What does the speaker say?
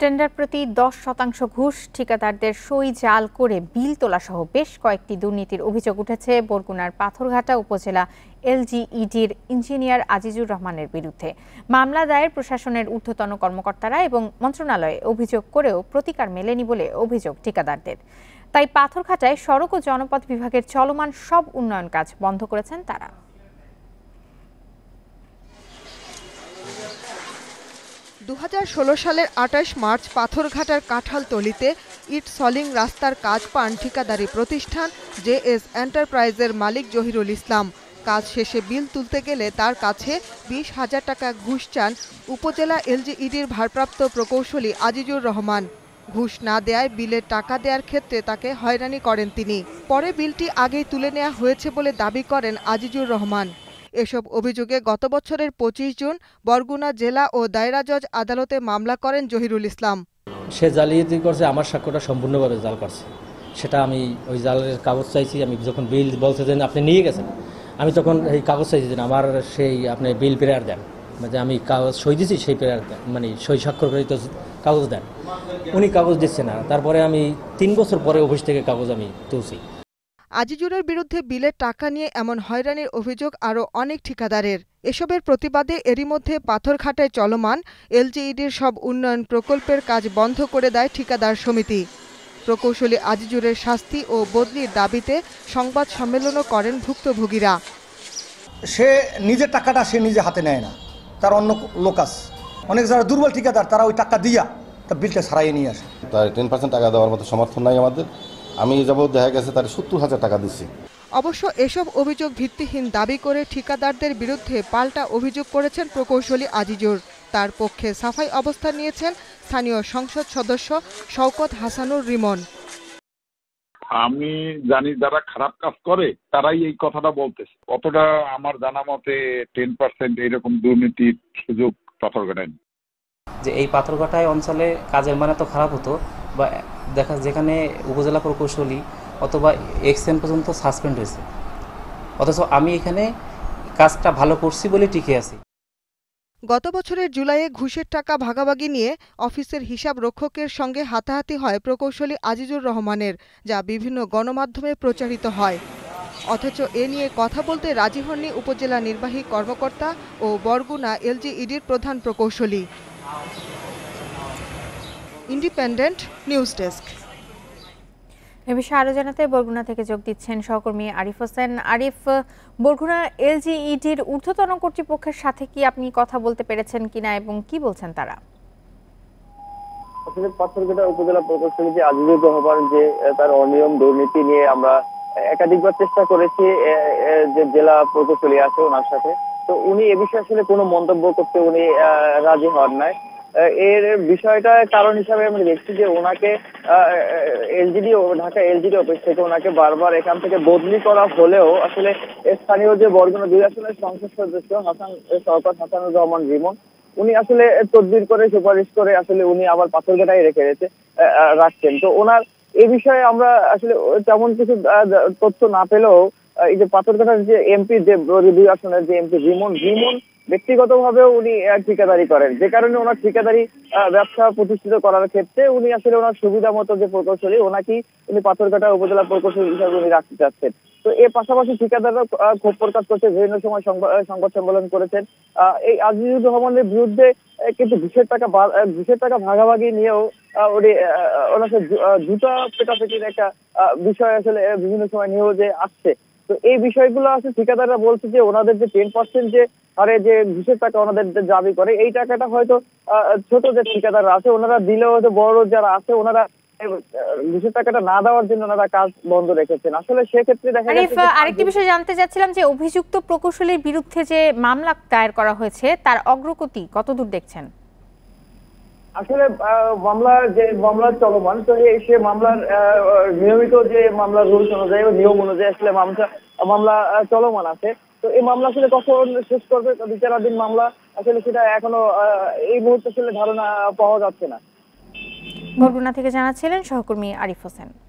Tender প্রতি 10% ঘুষ, ঠিকাদারদের সই জাল করে বিল তোলাসহ বেশ কয়েকটি দুর্নীতির অভিযোগ উঠেছে বরগুনার পাথরঘাটা উপজেলা LGED-র ইঞ্জিনিয়ার আজিজুর রহমানের বিরুদ্ধে। মামলা দায়ের প্রশাসনের ঊর্ধ্বতন কর্মকর্তারা এবং মন্ত্রণালয়ে অভিযোগ করেও প্রতিকার মেলেনি বলে অভিযোগ ঠিকাদারদের। তাই পাথরঘাটায় সড়ক ও জনপথ বিভাগের চলমান সব উন্নয়ন কাজ বন্ধ করেছেন তারা। সালের 28 মার্চ পাথরঘাটার কাঁঠালতলিতে ইট সলিং রাস্তার কাজ পান ঠিকাদারি প্রতিষ্ঠান JS এন্টারপ্রাইজের মালিক জহিরুল ইসলাম। কাজ শেষে বিল তুলতে গেলে তার কাছে 20,000 টাকা ঘুষ চান উপজেলা LGED-র ভারপ্রাপ্ত প্রকৌশলী আজিজুর রহমান। ঘুষ না দেয়ায় বিলের টাকা দেওয়ার ক্ষেত্রে তাকে হয়রানি করেন তিনি। পরে বিলটি আগেই তুলে নেওয়া হয়েছে বলে দাবি করেন আজিজুর রহমান। এসব অভিযোগে গত বছরের 25 জুন বরগুনা জেলা ও দায়রা জজ আদালতে মামলা করেন জহিরুল ইসলাম। সে জালিয়াতি করছে, আমার সাক্ষ্যটা সম্পূর্ণভাবে জাল করছে। সেটা আমি ওই জালের কাগজ চাইছি। আমি যখন বিল বলতে দেন আপনি নিয়ে গেছেন, আমি তখন এই কাগজ চাইছি যে আমার সেই আপনি বিল প্রেয়ার দেন, মানে আমি কাগজ সই দিয়েছি সেই প্রেয়ার দেন, মানে সই স্বাক্ষরিত কাগজ দেন। উনি কাগজ দিচ্ছে না। তারপরে আমি 3 বছর পরে অফিস থেকে কাগজ আমি তুলছি। আজিজুরের বিরুদ্ধে বিলের টাকা নিয়ে এমন হয়রানির অভিযোগ আরও অনেক ঠিকাদারের। এসবের প্রতিবাদে এরই মধ্যে পাথরঘাটায় চলমান LGED-র সব উন্নয়ন প্রকল্পের কাজ বন্ধ করে দেয় ঠিকাদার সমিতি। প্রকৌশলী আজিজুরের শাস্তি ও বদলির দাবিতে সংবাদ সম্মেলনও করেন ভুক্তভোগীরা। সে নিজের টাকাটা সে নিজে হাতে নেয় না, তার অন্য লোকাস অনেক যারা দুর্বল ঠিকাদার তারা ওই টাকা দিয়া তার বিলটা ছাড়াই নিয়ে আসে। তার 10% টাকা দেওয়ার মতো সমর্থন নাই আমাদের। আমি যাবত দেখা গেছে তার 70,000 টাকা দিচ্ছি। অবশ্য এসব অভিযোগ ভিত্তিহীন দাবি করে ঠিকাদারদের বিরুদ্ধে পাল্টা অভিযোগ করেছেন প্রকৌশলী আজিজুর। তার পক্ষে সাফাই অবস্থান নিয়েছেন স্থানীয় সংসদ সদস্য শওকত হাসানুর রিমন। আমি জানি যারা খারাপ কাজ করে তারাই এই কথাটা বলতেছে। অতটা আমার জানা মতে 10% এরকম দুর্নীতির সুযোগ পাথরঘাটায়, যে এই পাথরঘাটায় অঞ্চলে কাজের মানে তো খারাপ হতো বা দেখা, যেখানে উপজেলা প্রকৌশলী অথবা এক্সএম পর্যন্ত সাসপেন্ড হয়েছে, অথচ আমি এখানে কাজটা ভালো করছি বলে টিকে আছি। গত বছরের জুলাইয়ে ঘুষের টাকা ভাগাভাগি নিয়ে অফিসের হিসাব রক্ষকের সঙ্গে হাতাহাতি হয় প্রকৌশলী আজিজুর রহমানের, যা বিভিন্ন গণমাধ্যমে প্রচারিত হয়। অথচ এ নিয়ে কথা বলতে রাজি হননি উপজেলা নির্বাহী কর্মকর্তা ও বরগুনা LGED-র প্রধান প্রকৌশলী। Independent news desk. এ বিষয়ে আরও জানাতে বরগুনা থেকে যোগ দিচ্ছেন সহকর্মী আরিফ হোসেন। আরিফ, বরগুনা LGED-র ঊর্ধ্বতন কর্তৃপক্ষের সাথে কি আপনি কথা বলতে পেরেছেন কিনা এবং কি বলছেন তারা? আসলে পাথরঘাটা উপজেলা প্রকৌশলী যে আজিজুর রহমান, যে তার অনিয়ম দুর্নীতি নিয়ে আমরা একাধিকবার চেষ্টা করেছি, যে জেলা প্রকৌশলী আছে ওনার সাথে, তো উনি এ বিষয়ে আসলে কোনো মন্তব্য করতে উনি রাজি হন নাই। এর বিষয়টা কারণ হিসাবে আমরা দেখছি যে ওনাকে LGD ঢাকা LGD অফিস থেকে ওনাকে বারবার এখান থেকে বদলি করা হলেও আসলে স্থানীয় যে বরগুনা 2 আসনের সংসদ সদস্য শওকত হাসানুর রহমান রিমন উনি আসলে তদবির করে সুপারিশ করে আসলে উনি আবার পাথরঘাটায় রাখছেন। তো ওনার এ বিষয়ে আমরা আসলে তেমন কিছু তথ্য না পেলেও এই যে পাথরঘাটার যে MP, যে 2 আসনের যে MP রিমন ব্যক্তিগতভাবে উনি ঠিকাদারি করেন, যে কারণে ওনার ঠিকাদারি ব্যবসা প্রতিষ্ঠিত করার ক্ষেত্রে উনি আসলে ওনার সুবিধা মতো যে প্রকৌশলী ওনাকেই উনি পাথরঘাটা উপজেলা প্রকৌশলী হিসাবে উনি রাখতে চাচ্ছেন। তো এর পাশাপাশি ঠিকাদাররা ক্ষোভ প্রকাশ করছে, বিভিন্ন সময় সংবাদ সম্মেলন করেছেন। এই আজিজুর রহমানের বিরুদ্ধে কিন্তু ঘুষের টাকা ভাগাভাগি নিয়েও ওনার জুতা পেটাপেটির একটা বিষয় আসলে বিভিন্ন সময় নিয়েও যে আসছে। তো এই বিষয়গুলো আসলে ঠিকাদাররা বলছে যে ওনাদের যে 10% যে হারে যে ঘুষের টাকা ওনাদের দাবি করে এই টাকাটা হয়তো ছোট যে ঠিকাদাররা আছে ওনারা দিলেও হয়তো বড় যারা আছে ওনারা ঘুষের টাকাটা না দেওয়ার জন্য ওনারা কাজ বন্ধ রেখেছেন। আসলে সেক্ষেত্রে দেখা যাচ্ছে আরেকটি বিষয় জানতে চাচ্ছিলাম যে অভিযুক্ত প্রকৌশলীর বিরুদ্ধে যে মামলা দায়ের করা হয়েছে তার অগ্রগতি কতদূর দেখছেন? আসলে যে মামলা চলমান, তো সে মামলার নিয়মিত যে মামলার রুলস অনুযায়ী নিয়ম অনুযায়ী আসলে মামলা চলমান আছে। তো এই মামলা আসলে কখন শেষ করবে বিচারাধীন মামলা আসলে সেটা এখনো এই মুহূর্তে আসলে ধারণা পাওয়া যাচ্ছে না। বরগুনা থেকে জানাচ্ছিলেন সহকর্মী আরিফ হোসেন।